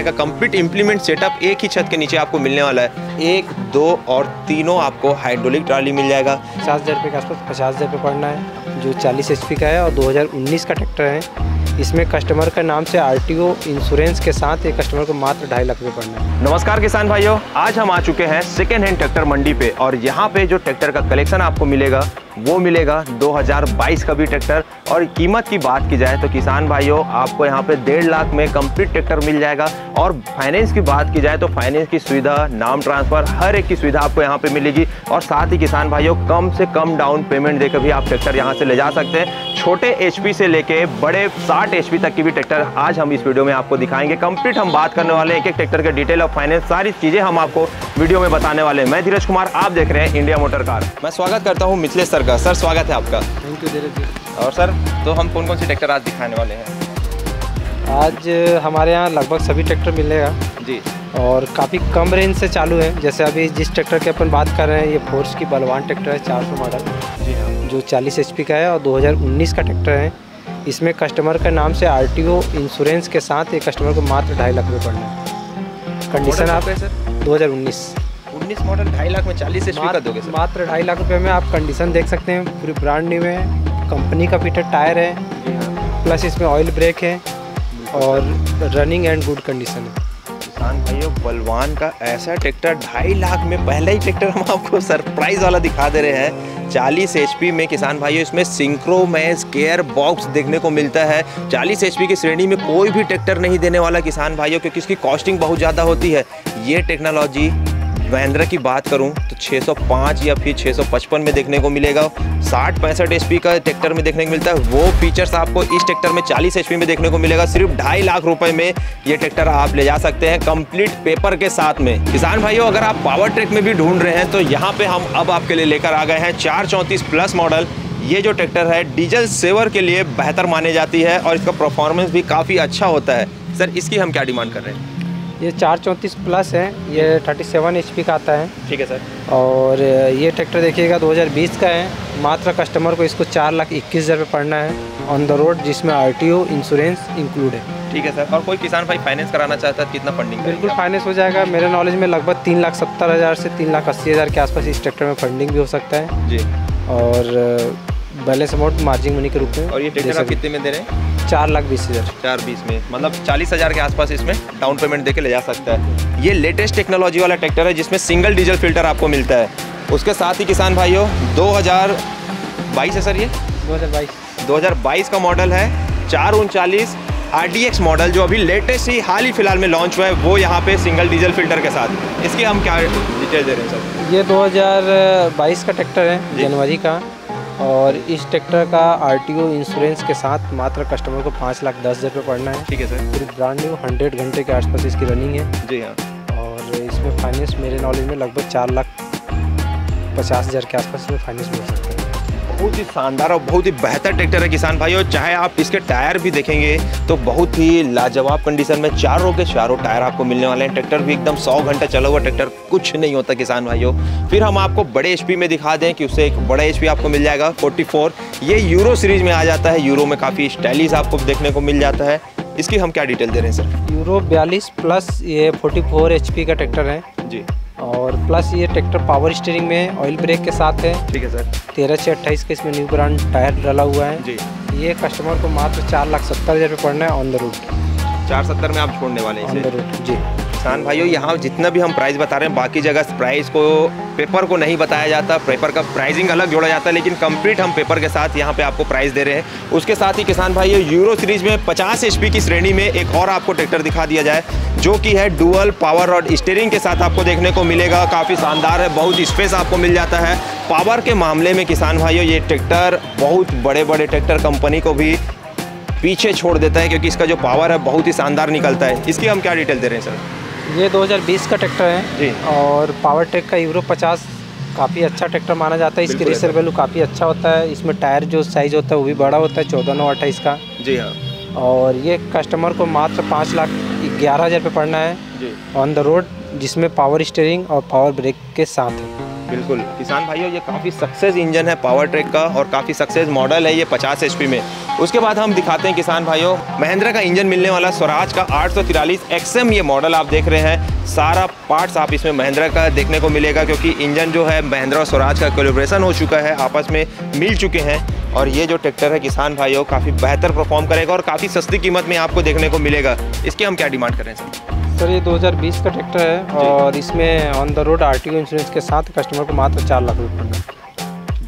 आएगा। Complete implement setup एक ही छत के नीचे आपको मिलने वाला है। 1, 2 और 3 आपको हाइड्रोलिक ट्राली मिल जाएगा। 50,000 रुपये के आसपास 50,000 रुपये पड़ना है, जो 40 HP का है और 2019 का ट्रैक्टर है। इसमें कस्टमर के नाम से RTO इंश्योरेंस के साथ एक कस्टमर को मात्र 2.5 लाख रुपये पड़ना है। नमस्कार किसान भाइयों, आज हम आ चुके हैं सेकेंड हैंड ट्रैक्टर मंडी पे और यहाँ पे जो ट्रैक्टर का कलेक्शन आपको मिलेगा वो मिलेगा 2022 का भी ट्रैक्टर। और कीमत की बात की जाए तो किसान भाइयों आपको यहाँ पे 1.5 लाख में कंप्लीट ट्रैक्टर मिल जाएगा। और फाइनेंस की बात की जाए तो फाइनेंस की सुविधा, नाम ट्रांसफ़र, हर एक की सुविधा आपको यहाँ पे मिलेगी। और साथ ही किसान भाइयों कम से कम डाउन पेमेंट देकर भी आप ट्रैक्टर यहाँ से ले जा सकते हैं। छोटे HP से लेके बड़े 60 HP तक की भी ट्रैक्टर आज हम इस वीडियो में आपको दिखाएंगे। कंप्लीट हम बात करने वाले एक एक ट्रैक्टर के डिटेल और फाइनेंस, सारी चीज़ें हम आपको वीडियो में बताने वाले हैं। मैं धीरज कुमार, आप देख रहे हैं इंडिया मोटर कार। मैं स्वागत करता हूँ मिथिलेश सर का। सर स्वागत है आपका। Thank you Dheeraj ji. और सर तो हम कौन कौन से ट्रैक्टर आज दिखाने वाले हैं? आज हमारे यहाँ लगभग सभी ट्रैक्टर मिलेगा जी, और काफ़ी कम रेंज से चालू है। जैसे अभी जिस ट्रैक्टर की अपन बात कर रहे हैं ये फोर्स की बलवान ट्रैक्टर है, 400 मॉडल जी हाँ, जो 40 HP का है और 2019 का ट्रैक्टर है। इसमें कस्टमर के नाम से RTO इंश्योरेंस के साथ एक कस्टमर को मात्र 2.5 लाख रुपये पड़ना है। कंडीशन आप है सर 2019 मॉडल 2.5 लाख में 40 HP का दोगे? मात्र 2.5 लाख रुपये में। आप कंडीशन देख सकते हैं, पूरी ब्रांड न्यू है, कंपनी का फिटर टायर है, प्लस इसमें ऑयल ब्रेक है और रनिंग एंड गुड कंडीशन है। किसान भाइयों बलवान का ऐसा ट्रैक्टर 2.5 लाख में पहला ही ट्रैक्टर हम आपको सरप्राइज वाला दिखा दे रहे हैं। 40 HP में किसान भाइयों इसमें सिंक्रोमेज गेयर बॉक्स देखने को मिलता है। 40 HP की श्रेणी में कोई भी ट्रैक्टर नहीं देने वाला किसान भाइयों, क्योंकि इसकी कॉस्टिंग बहुत ज़्यादा होती है। ये टेक्नोलॉजी महिंद्रा की बात करूं तो 605 या फिर 655 में देखने को मिलेगा। 60-65 HP का ट्रैक्टर में देखने को मिलता है। वो फीचर्स आपको इस ट्रैक्टर में 40 HP में देखने को मिलेगा। सिर्फ 2.5 लाख रुपए में ये ट्रैक्टर आप ले जा सकते हैं कंप्लीट पेपर के साथ में। किसान भाइयों अगर आप पावरटेक में भी ढूंढ रहे हैं तो यहाँ पे हम अब आपके लिए लेकर आ गए हैं 434+ मॉडल। ये जो ट्रैक्टर है डीजल सेवर के लिए बेहतर मानी जाती है और इसका परफॉर्मेंस भी काफ़ी अच्छा होता है। सर इसकी हम क्या डिमांड कर रहे हैं? ये 434+ है, ये 37 HP का आता है। ठीक है सर। और ये ट्रैक्टर देखिएगा 2020 का है। मात्र कस्टमर को इसको 4,21,000 रुपये पड़ना है ऑन द रोड, जिसमें RTO इंश्योरेंस इंक्लूड है। ठीक है सर। और कोई किसान भाई फाइनेंस कराना चाहता है कितना फंडिंग? बिल्कुल फाइनेंस हो जाएगा। मेरे नॉलेज में लगभग 3,70,000 से 3,80,000 के आसपास इस ट्रैक्टर में फंडिंग भी हो सकता है जी। और बैलेंस अमाउंट मार्जिन मनी के रूप में। और ये ट्रैक्टर कितने में दे रहे हैं? 4,20,000। 4,20,000 में, मतलब 40,000 के आसपास इसमें डाउन पेमेंट देके ले जा सकता है। ये लेटेस्ट टेक्नोलॉजी वाला ट्रैक्टर है जिसमें सिंगल डीजल फिल्टर आपको मिलता है। उसके साथ ही किसान भाइयों 2022 है सर, ये 2022 का मॉडल है। 439 RDX मॉडल जो अभी लेटेस्ट ही हाल ही फिलहाल में लॉन्च हुआ है, वो यहाँ पे सिंगल डीजल फिल्टर के साथ। इसकी हम क्या डिटेल दे रहे हैं सर? ये 2022 का ट्रैक्टर है, जनवरी का। और इस ट्रैक्टर का RTO इंश्योरेंस के साथ मात्र कस्टमर को 5,10,000 रुपये पड़ना है। ठीक है सर। फिर ब्रांड न्यू 100 घंटे के आसपास इसकी रनिंग है जी हाँ। और इसमें फाइनेंस मेरे नॉलेज में लगभग 4,50,000 के आसपास इसमें फाइनेंस मिल सकता है। बहुत ही शानदार और बहुत ही बेहतर ट्रैक्टर है किसान भाइयों। चाहे आप इसके टायर भी देखेंगे तो बहुत ही लाजवाब कंडीशन में चारों के चारों टायर आपको मिलने वाले हैं। ट्रैक्टर भी एकदम 100 घंटा चला हुआ ट्रैक्टर, कुछ नहीं होता किसान भाइयों। फिर हम आपको बड़े HP में दिखा दें कि उससे एक बड़ा HP आपको मिल जाएगा 44। ये यूरो सीरीज में आ जाता है। यूरो में काफ़ी स्टाइलिश आपको देखने को मिल जाता है। इसकी हम क्या डिटेल दे रहे हैं सर? यूरो 42+ ये 44 HP का ट्रैक्टर है जी। और प्लस ये ट्रैक्टर पावर स्टीयरिंग में ऑयल ब्रेक के साथ है। ठीक है सर। 13/28 का इसमें न्यू ब्रांड टायर डाला हुआ है जी। ये कस्टमर को मात्र 4,70,000 रुपये पड़ना है ऑन द रोड। 4,70,000 में आप छोड़ने वाले हैं ऑन द रोड जी। किसान भाइयों यहाँ जितना भी हम प्राइस बता रहे हैं, बाकी जगह प्राइस को पेपर को नहीं बताया जाता, पेपर का प्राइसिंग अलग जोड़ा जाता है, लेकिन कंप्लीट हम पेपर के साथ यहाँ पे आपको प्राइस दे रहे हैं। उसके साथ ही किसान भाइयों यूरो सीरीज में 50 HP की श्रेणी में एक और आपको ट्रैक्टर दिखा दिया जाए जो कि है डुअल पावर और स्टीयरिंग के साथ आपको देखने को मिलेगा। काफ़ी शानदार है, बहुत स्पेस आपको मिल जाता है। पावर के मामले में किसान भाइयों ये ट्रैक्टर बहुत बड़े बड़े ट्रैक्टर कंपनी को भी पीछे छोड़ देता है, क्योंकि इसका जो पावर है बहुत ही शानदार निकलता है। इसकी हम क्या डिटेल दे रहे हैं सर? ये 2020 का ट्रैक्टर है जी। और पावरटेक का यूरो 50 काफ़ी अच्छा ट्रैक्टर माना जाता है। इसकी रेसर वैल्यू काफ़ी अच्छा होता है। इसमें टायर जो साइज़ होता है वो भी बड़ा होता है, 14/9/28 का जी हाँ। और ये कस्टमर को मात्र 5,11,000 पे पड़ना है ऑन द रोड, जिसमें पावर स्टीयरिंग और पावर ब्रेक के साथ है। बिल्कुल किसान भाइयों ये काफ़ी सक्सेस इंजन है पावर ट्रैक का और काफ़ी सक्सेस मॉडल है ये 50 HP में। उसके बाद हम दिखाते हैं किसान भाइयों महिंद्रा का इंजन मिलने वाला स्वराज का 843 XM ये मॉडल आप देख रहे हैं। सारा पार्ट्स आप इसमें महिंद्रा का देखने को मिलेगा क्योंकि इंजन जो है महिंद्रा और स्वराज का कोलैबोरेशन हो चुका है, आपस में मिल चुके हैं और ये जो ट्रैक्टर है किसान भाइयों काफ़ी बेहतर परफॉर्म करेगा और काफ़ी सस्ती कीमत में आपको देखने को मिलेगा। इसके हम क्या डिमांड कर रहे हैं सर? ये 2020 का ट्रैक्टर है और इसमें on the road RTO insurance के साथ कस्टमर को मात्र 4 लाख रुपये पड़ेगा।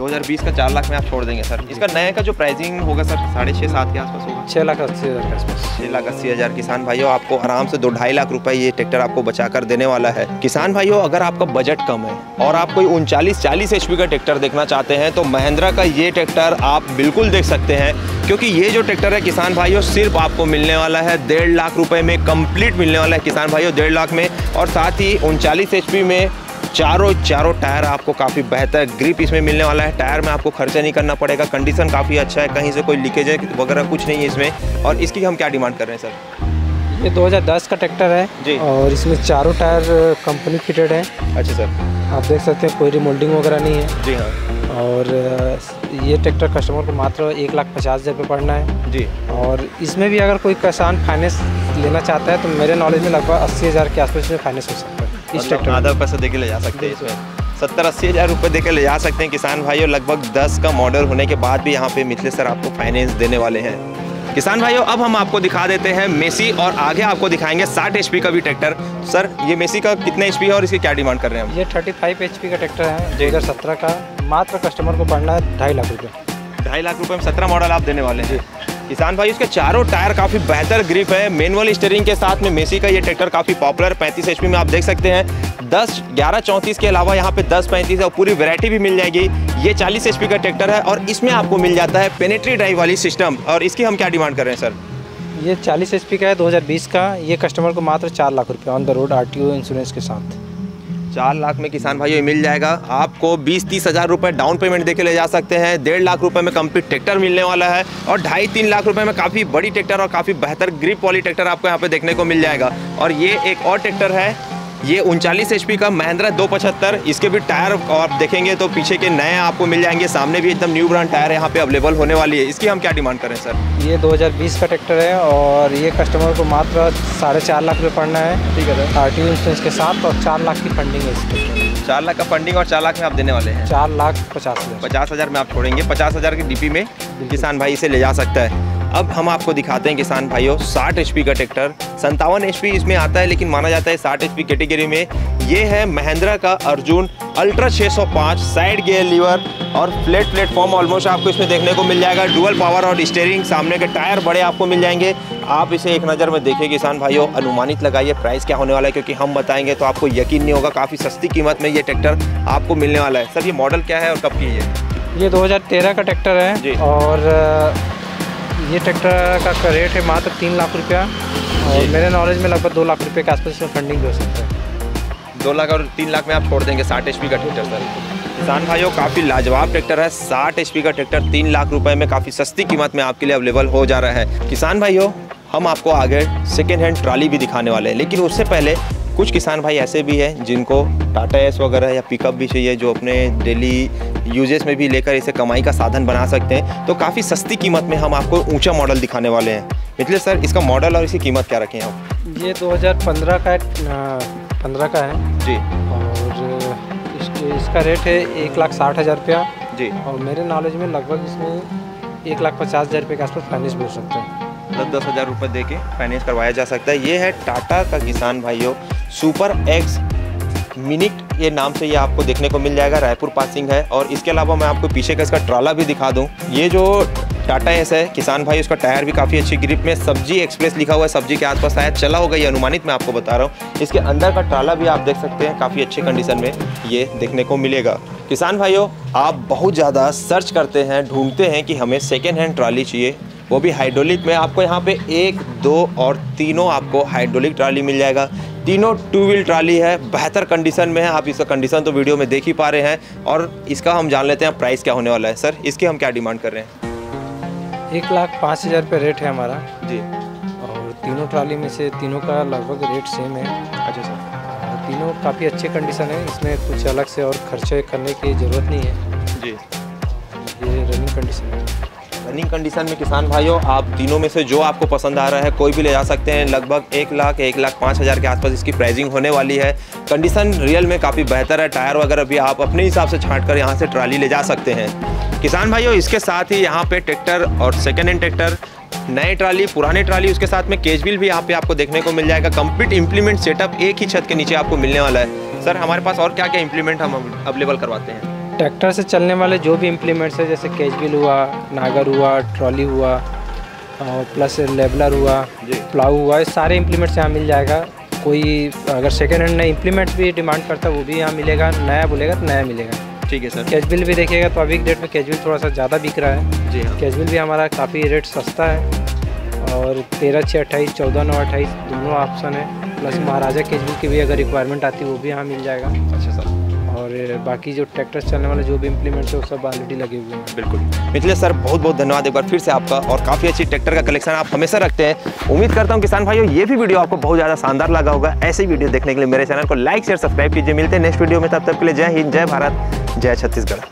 2020 का 4 लाख में आप छोड़ देंगे सर। इसका नया का जो प्राइसिंग होगा सर 6.5-7 के आसपास होगा, 6 लाख 80 हज़ार के आसपास। 6 लाख 80 हज़ार किसान भाइयों आपको आराम से 2-2.5 लाख रुपए ये ट्रैक्टर आपको बचा कर देने वाला है। किसान भाइयों अगर आपका बजट कम है और आप कोई 39-40 HP का ट्रैक्टर देखना चाहते हैं तो महिंद्रा का ये ट्रैक्टर आप बिल्कुल देख सकते हैं क्योंकि ये जो ट्रैक्टर है किसान भाइयों सिर्फ आपको मिलने वाला है 1.5 लाख रुपये में, कंप्लीट मिलने वाला है किसान भाइयों 1.5 लाख में। और साथ ही 39 HP में चारों टायर आपको काफ़ी बेहतर ग्रिप इसमें मिलने वाला है, टायर में आपको खर्चा नहीं करना पड़ेगा, कंडीशन काफ़ी अच्छा है, कहीं से कोई लीकेज वगैरह कुछ नहीं है इसमें। और इसकी हम क्या डिमांड कर रहे हैं सर? ये 2010 का ट्रैक्टर है जी और इसमें चारों टायर कंपनी फिटेड है। अच्छा सर, आप देख सकते हैं कोई रिमोल्डिंग वगैरह नहीं है। जी हाँ, और ये ट्रैक्टर कस्टमर को मात्र 1,50,000 रुपये पड़ना है जी। और इसमें भी अगर कोई किसान फाइनेंस लेना चाहता है तो मेरे नॉलेज में लगभग 80 हज़ार के आसपास में फाइनेंस हो सकता है। इस ट्रैक्टर आधा पैसा देके ले जा सकते हैं, इसमें 70-80 हज़ार रुपये देके ले जा सकते हैं किसान भाइयों। लगभग 10 का मॉडल होने के बाद भी यहाँ पे मिथिले सर आपको फाइनेंस देने वाले हैं। किसान भाइयों अब हम आपको दिखा देते हैं मेसी और आगे आपको दिखाएंगे 60 HP का भी ट्रैक्टर। सर ये मेसी का कितने HP है और इसकी क्या डिमांड कर रहे हैं? ये 35 HP का ट्रैक्टर है 2017 का, मात्र कस्टमर को पड़ना है 2.5 लाख रुपये। 2.5 लाख रुपये में 17 मॉडल आप देने वाले हैं किसान भाई। उसके चारों टायर काफ़ी बेहतर ग्रिप है, मैनुअल स्टीयरिंग के साथ में मेसी का ये ट्रैक्टर काफ़ी पॉपुलर 35 HP में आप देख सकते हैं। 10, 11, 34 के अलावा यहाँ पे 10, 35 है और पूरी वैरायटी भी मिल जाएगी। ये 40 HP का ट्रैक्टर है और इसमें आपको मिल जाता है पेनेट्री ड्राइव वाली सिस्टम। और इसकी हम क्या डिमांड कर रहे हैं सर? ये 40 HP का है 2020 का, ये कस्टमर को मात्र 4 लाख रुपये on the road RTO insurance के साथ। 4 लाख में किसान भाइयों मिल जाएगा आपको। 20-30 हज़ार रुपये डाउन पेमेंट देके ले जा सकते हैं। 1.5 लाख रुपये में कंप्लीट ट्रैक्टर मिलने वाला है और 2.5-3 लाख रुपये में काफ़ी बड़ी ट्रैक्टर और काफ़ी बेहतर ग्रिप वाली ट्रैक्टर आपको यहाँ पे देखने को मिल जाएगा। और ये एक और ट्रैक्टर है, ये 39 HP का महिंद्रा 275। इसके भी टायर आप देखेंगे तो पीछे के नए आपको मिल जाएंगे, सामने भी एकदम न्यू ब्रांड टायर यहाँ पे अवेलेबल होने वाली है। इसकी हम क्या डिमांड करें सर? ये 2020 का ट्रैक्टर है और ये कस्टमर को मात्र 4.5 लाख रुपये पड़ना है। ठीक है सर, आरटीओ इंश्योरेंस के साथ। और 4 लाख की फंडिंग है इसकी, 4 लाख का फंडिंग और 4 लाख में आप देने वाले हैं। 4,50,000। 50,000 में आप छोड़ेंगे, 50,000 की DP में किसान भाई इसे ले जा सकता है। अब हम आपको दिखाते हैं किसान भाइयों 60 HP का ट्रैक्टर। 57 HP इसमें आता है लेकिन माना जाता है 60 HP कैटेगरी में। ये है महिंद्रा का Arjun ultra 605, side gear lever और फ्लैट प्लेटफॉर्म ऑलमोस्ट आपको इसमें देखने को मिल जाएगा। डुअल पावर और स्टीयरिंग, सामने के टायर बड़े आपको मिल जाएंगे। आप इसे एक नज़र में देखिए किसान भाइयों, अनुमानित लगाइए प्राइस क्या होने वाला है क्योंकि हम बताएंगे तो आपको यकीन नहीं होगा। काफ़ी सस्ती कीमत में ये ट्रैक्टर आपको मिलने वाला है। सर ये मॉडल क्या है और कब की है? ये 2013 का ट्रैक्टर है और ये ट्रैक्टर का रेट है मात्र 3 लाख रुपया और मेरे नॉलेज में लगभग 2 लाख रुपये के आसपास इसमें फंडिंग हो सकता है। 2 लाख और 3 लाख में आप छोड़ देंगे 60 HP का ट्रैक्टर। सर किसान भाइयों काफ़ी लाजवाब ट्रैक्टर है, 60 HP का ट्रैक्टर 3 लाख रुपए में काफ़ी सस्ती कीमत में आपके लिए अवेलेबल हो जा रहा है। किसान भाइयों हम आपको आगे सेकेंड हैंड ट्रॉली भी दिखाने वाले हैं लेकिन उससे पहले कुछ किसान भाई ऐसे भी हैं जिनको टाटा एस वगैरह या पिकअप भी चाहिए, जो अपने डेली यूजेस में भी लेकर इसे कमाई का साधन बना सकते हैं। तो काफ़ी सस्ती कीमत में हम आपको ऊंचा मॉडल दिखाने वाले हैं। मिथिले सर इसका मॉडल और इसकी कीमत क्या रखें आप? ये 2015 का है जी और इसका रेट है 1,60,000 रुपया जी और मेरे नॉलेज में लगभग इसमें 1,50,000 रुपये के आसपास फाइनेंस भी हो सकता है। 10,000 रुपये दे के फाइनेंस करवाया जा सकता है। ये है टाटा का किसान भाइयों सुपर एक्स मिनिट, ये नाम से ये आपको देखने को मिल जाएगा, रायपुर पासिंग है। और इसके अलावा मैं आपको पीछे का इसका ट्राला भी दिखा दूं। ये जो टाटा एस है किसान भाई, उसका टायर भी काफ़ी अच्छी ग्रिप में, सब्जी एक्सप्रेस लिखा हुआ है, सब्जी के आसपास शायद चला होगा ये अनुमानित मैं आपको बता रहा हूँ। इसके अंदर का ट्राला भी आप देख सकते हैं, काफ़ी अच्छे कंडीशन में ये देखने को मिलेगा। किसान भाइयों आप बहुत ज़्यादा सर्च करते हैं, ढूंढते हैं कि हमें सेकेंड हैंड ट्राली चाहिए, वो भी हाइड्रोलिक में। आपको यहाँ पे 1, 2 और 3 आपको हाइड्रोलिक ट्राली मिल जाएगा। तीनों 2 व्हील ट्राली है, बेहतर कंडीशन में है। आप इसका कंडीशन तो वीडियो में देख ही पा रहे हैं। और इसका हम जान लेते हैं प्राइस क्या होने वाला है। सर इसकी हम क्या डिमांड कर रहे हैं? 1,05,000 रुपये रेट है हमारा जी और तीनों ट्राली में से तीनों का लगभग रेट सेम है। अच्छा सर, तीनों काफ़ी अच्छे कंडीशन है, इसमें कुछ अलग से और खर्चे करने की ज़रूरत नहीं है जी। ये रनिंग कंडीशन है, रनिंग कंडीशन में किसान भाइयों, आप तीनों में से जो आपको पसंद आ रहा है कोई भी ले जा सकते हैं। लगभग 1,05,000 के आसपास इसकी प्राइसिंग होने वाली है। कंडीशन रियल में काफ़ी बेहतर है। टायर वगैरह भी आप अपने हिसाब से छाँट कर यहाँ से ट्राली ले जा सकते हैं किसान भाइयों। इसके साथ ही यहाँ पे ट्रैक्टर और सेकेंड हैंड ट्रैक्टर, नए ट्राली, पुराने ट्राली, उसके साथ में केज व्हील भी यहाँ पे आपको देखने को मिल जाएगा। कंप्लीट इम्प्लीमेंट सेटअप एक ही छत के नीचे आपको मिलने वाला है। सर हमारे पास और क्या क्या इम्प्लीमेंट हम अवेलेबल करवाते हैं? ट्रैक्टर से चलने वाले जो भी इम्प्लीमेंट्स है, जैसे केज व्हील हुआ, नागर हुआ, ट्रॉली हुआ और प्लस लेबलर हुआ, प्लाऊ हुआ, ये सारे इम्प्लीमेंट्स यहाँ मिल जाएगा। कोई अगर सेकेंड हैंड नए इम्प्लीमेंट भी डिमांड करता है वो भी यहाँ मिलेगा। नया बोलेगा तो नया मिलेगा। ठीक है सर। कैशबिल भी देखिएगा तो अभी रेट में कैशबिल थोड़ा सा ज़्यादा बिक रहा है। जी हाँ, कैशबिल भी हमारा काफ़ी रेट सस्ता है और 13/6/28, 14/9/28 दोनों ऑप्शन है। प्लस महाराजा कैशबिल की भी अगर रिक्वायरमेंट आती है वो भी यहाँ मिल जाएगा। अच्छा सर। और बाकी जो ट्रैक्टर चलने वाले जो भी इम्प्लीमेंट्स है वो सब ऑलरेडी लगे हुए हैं। बिल्कुल मिथिलेश सर, बहुत बहुत धन्यवाद एक बार फिर से आपका। और काफ़ी अच्छी ट्रैक्टर का कलेक्शन आप हमेशा रखते हैं। उम्मीद करता हूँ किसान भाइयों ये भी वीडियो आपको बहुत ज़्यादा शानदार लगा होगा। ऐसे वीडियो देखने के लिए मेरे चैनल को लाइक, शेयर, सब्सक्राइब कीजिए। मिलते हैं नेक्स्ट वीडियो में, तब तक के लिए जय हिंद, जय भारत, जय छत्तीसगढ़।